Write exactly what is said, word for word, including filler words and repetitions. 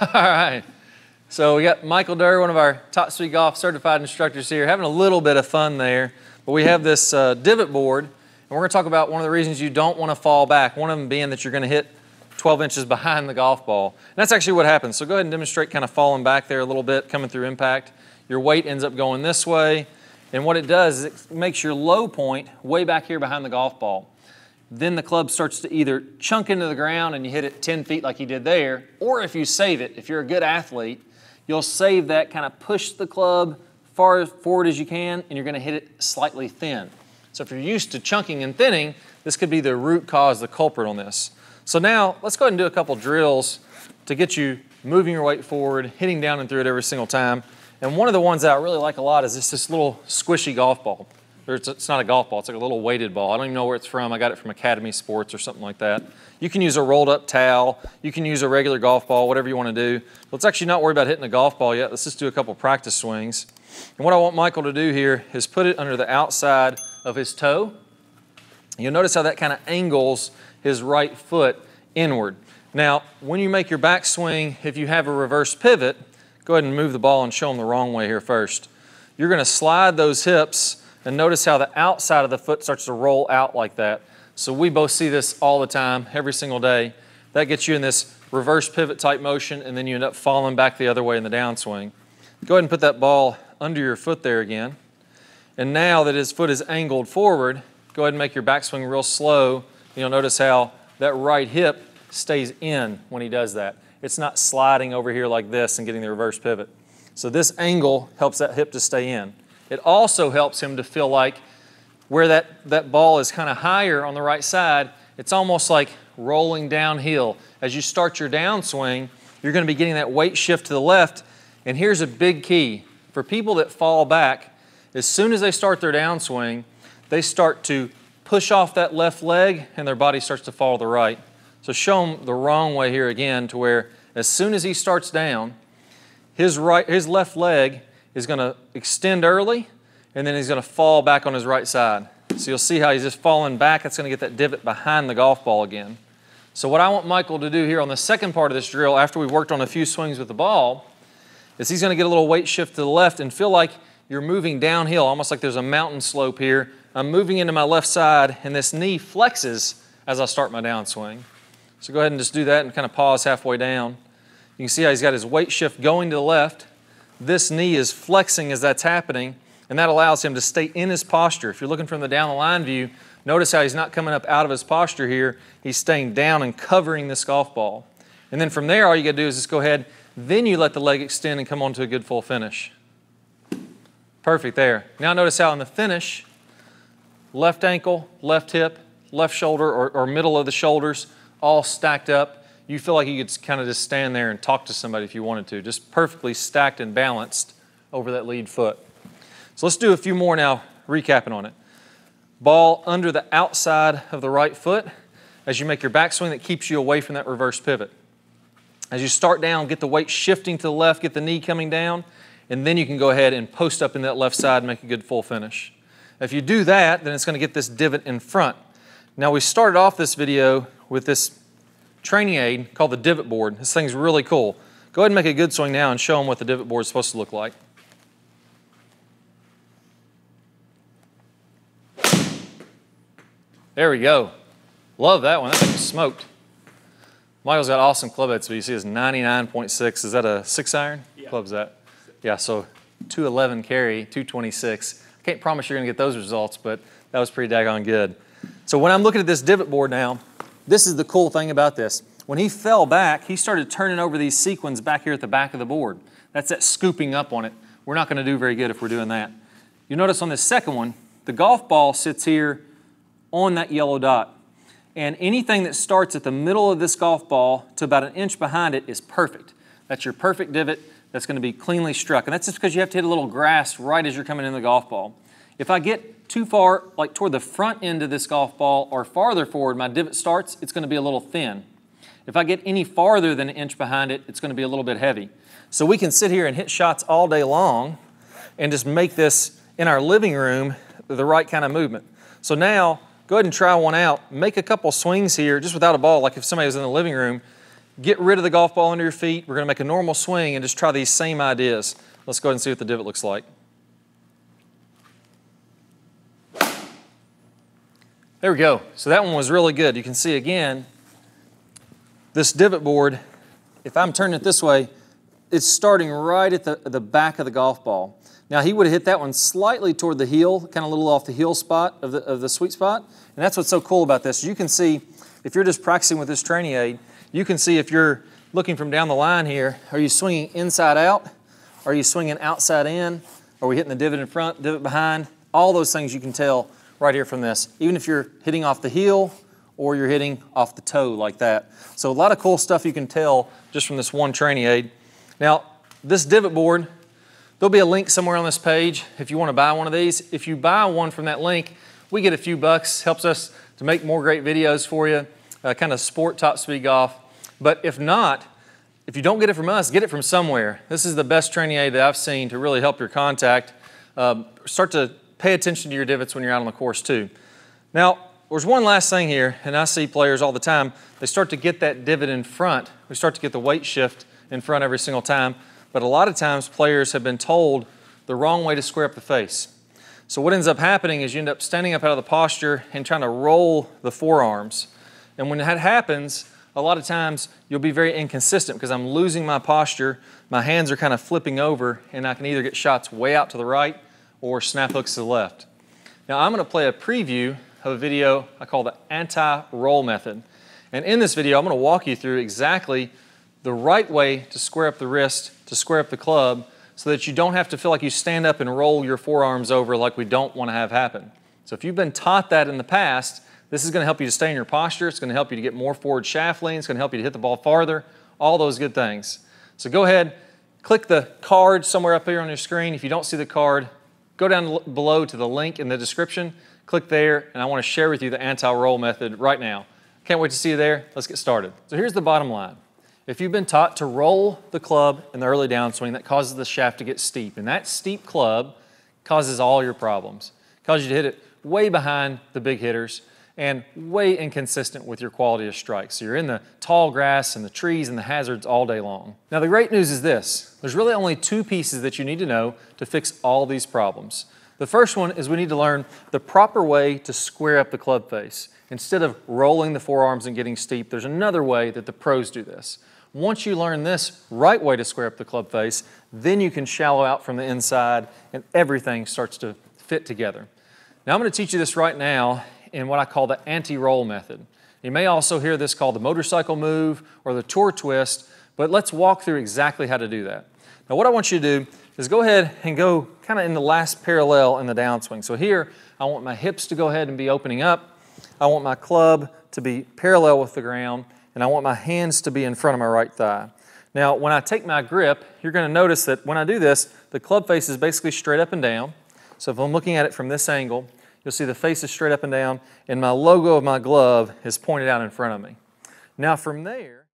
All right. So we got Michael Durr, one of our Top Speed Golf certified instructors here, having a little bit of fun there. But we have this uh, divot board, and we're going to talk about one of the reasons you don't want to fall back, one of them being that you're going to hit twelve inches behind the golf ball. And that's actually what happens. So go ahead and demonstrate kind of falling back there a little bit, coming through impact. Your weight ends up going this way. And what it does is it makes your low point way back here behind the golf ball. Then the club starts to either chunk into the ground and you hit it ten feet like you did there, or if you save it, if you're a good athlete, you'll save that, kind of push the club far forward as you can, and you're gonna hit it slightly thin. So if you're used to chunking and thinning, this could be the root cause, the culprit on this. So now, let's go ahead and do a couple drills to get you moving your weight forward, hitting down and through it every single time. And one of the ones that I really like a lot is this, this little squishy golf ball. Or it's, it's not a golf ball, it's like a little weighted ball. I don't even know where it's from. I got it from Academy Sports or something like that. You can use a rolled up towel. You can use a regular golf ball, whatever you want to do. Let's actually not worry about hitting a golf ball yet. Let's just do a couple practice swings. And what I want Michael to do here is put it under the outside of his toe. You'll notice how that kind of angles his right foot inward. Now, when you make your back swing, if you have a reverse pivot, go ahead and move the ball and show them the wrong way here first. You're gonna slide those hips and notice how the outside of the foot starts to roll out like that. So we both see this all the time, every single day. That gets you in this reverse pivot type motion and then you end up falling back the other way in the downswing. Go ahead and put that ball under your foot there again. And now that his foot is angled forward, go ahead and make your backswing real slow. You'll notice how that right hip stays in when he does that. It's not sliding over here like this and getting the reverse pivot. So this angle helps that hip to stay in. It also helps him to feel like where that, that ball is kind of higher on the right side, it's almost like rolling downhill. As you start your downswing, you're going to be getting that weight shift to the left. And here's a big key. For people that fall back, as soon as they start their downswing, they start to push off that left leg and their body starts to fall to the right. So show him the wrong way here again to where as soon as he starts down, his, right, his left leg is going to extend early and then he's going to fall back on his right side. So you'll see how he's just falling back. It's going to get that divot behind the golf ball again. So what I want Michael to do here on the second part of this drill, after we've worked on a few swings with the ball, is he's going to get a little weight shift to the left and feel like you're moving downhill, almost like there's a mountain slope here. I'm moving into my left side and this knee flexes as I start my downswing. So go ahead and just do that and kind of pause halfway down. You can see how he's got his weight shift going to the left. This knee is flexing as that's happening, and that allows him to stay in his posture. If you're looking from the down the line view, notice how he's not coming up out of his posture here. He's staying down and covering this golf ball. And then from there, all you gotta do is just go ahead, then you let the leg extend and come on to a good full finish. Perfect there. Now notice how in the finish, left ankle, left hip, left shoulder, or, or middle of the shoulders, all stacked up. You feel like you could kind of just stand there and talk to somebody if you wanted to, just perfectly stacked and balanced over that lead foot. So let's do a few more now, recapping on it. Ball under the outside of the right foot as you make your backswing, that keeps you away from that reverse pivot. As you start down, get the weight shifting to the left, get the knee coming down, and then you can go ahead and post up in that left side and make a good full finish. If you do that, then it's going to get this divot in front. Now we started off this video with this training aid called the divot board. This thing's really cool. Go ahead and make a good swing now and show them what the divot board is supposed to look like. There we go. Love that one. That thing was smoked. Michael's got awesome club heads, but you see his ninety-nine point six. Is that a six iron? Yeah. Club's that? Yeah, so two eleven carry, two twenty-six. I can't promise you're going to get those results, but that was pretty daggone good. So when I'm looking at this divot board now, this is the cool thing about this. When he fell back, he started turning over these sequins back here at the back of the board. That's that scooping up on it. We're not going to do very good if we're doing that. You notice on this second one, the golf ball sits here on that yellow dot. And anything that starts at the middle of this golf ball to about an inch behind it is perfect. That's your perfect divot that's going to be cleanly struck. And that's just because you have to hit a little grass right as you're coming in the golf ball. If I get too far, like toward the front end of this golf ball or farther forward, my divot starts, it's going to be a little thin. If I get any farther than an inch behind it, it's going to be a little bit heavy. So we can sit here and hit shots all day long and just make this in our living room the right kind of movement. So now, go ahead and try one out. Make a couple swings here just without a ball, like if somebody was in the living room. Get rid of the golf ball under your feet. We're going to make a normal swing and just try these same ideas. Let's go ahead and see what the divot looks like. There we go. So that one was really good. You can see again, this divot board, if I'm turning it this way, it's starting right at the, the back of the golf ball. Now he would have hit that one slightly toward the heel, kind of a little off the heel spot of the, of the sweet spot. And that's what's so cool about this. You can see, if you're just practicing with this training aid, you can see if you're looking from down the line here, are you swinging inside out? Are you swinging outside in? Are we hitting the divot in front, divot behind? All those things you can tell right here from this. Even if you're hitting off the heel or you're hitting off the toe like that. So a lot of cool stuff you can tell just from this one training aid. Now, this divot board, there'll be a link somewhere on this page if you want to buy one of these. If you buy one from that link, we get a few bucks, helps us to make more great videos for you, uh, kind of support Top Speed Golf. But if not, if you don't get it from us, get it from somewhere. This is the best training aid that I've seen to really help your contact. Uh, start to pay attention to your divots when you're out on the course too. Now, there's one last thing here, and I see players all the time, they start to get that divot in front. We start to get the weight shift in front every single time. But a lot of times players have been told the wrong way to square up the face. So what ends up happening is you end up standing up out of the posture and trying to roll the forearms. And when that happens, a lot of times you'll be very inconsistent because I'm losing my posture, my hands are kind of flipping over, and I can either get shots way out to the right or snap hooks to the left. Now I'm going to play a preview of a video I call the anti-roll method. And in this video, I'm going to walk you through exactly the right way to square up the wrist, to square up the club, so that you don't have to feel like you stand up and roll your forearms over like we don't want to have happen. So if you've been taught that in the past, this is going to help you to stay in your posture, it's going to help you to get more forward shaft lean, it's going to help you to hit the ball farther, all those good things. So go ahead, click the card somewhere up here on your screen. If you don't see the card, go down below to the link in the description, click there, and I want to share with you the anti-roll method right now. Can't wait to see you there. Let's get started. So here's the bottom line. If you've been taught to roll the club in the early downswing, that causes the shaft to get steep. And that steep club causes all your problems. It causes you to hit it way behind the big hitters and way inconsistent with your quality of strike. So you're in the tall grass and the trees and the hazards all day long. Now the great news is this. There's really only two pieces that you need to know to fix all these problems. The first one is we need to learn the proper way to square up the club face. Instead of rolling the forearms and getting steep, there's another way that the pros do this. Once you learn this right way to square up the club face, then you can shallow out from the inside and everything starts to fit together. Now I'm going to teach you this right now in what I call the anti-roll method. You may also hear this called the motorcycle move or the tour twist, but let's walk through exactly how to do that. Now what I want you to do is go ahead and go kind of in the last parallel in the downswing. So here I want my hips to go ahead and be opening up. I want my club to be parallel with the ground, and I want my hands to be in front of my right thigh. Now, when I take my grip, you're going to notice that when I do this, the club face is basically straight up and down. So if I'm looking at it from this angle, you'll see the face is straight up and down, and my logo of my glove is pointed out in front of me. Now from there,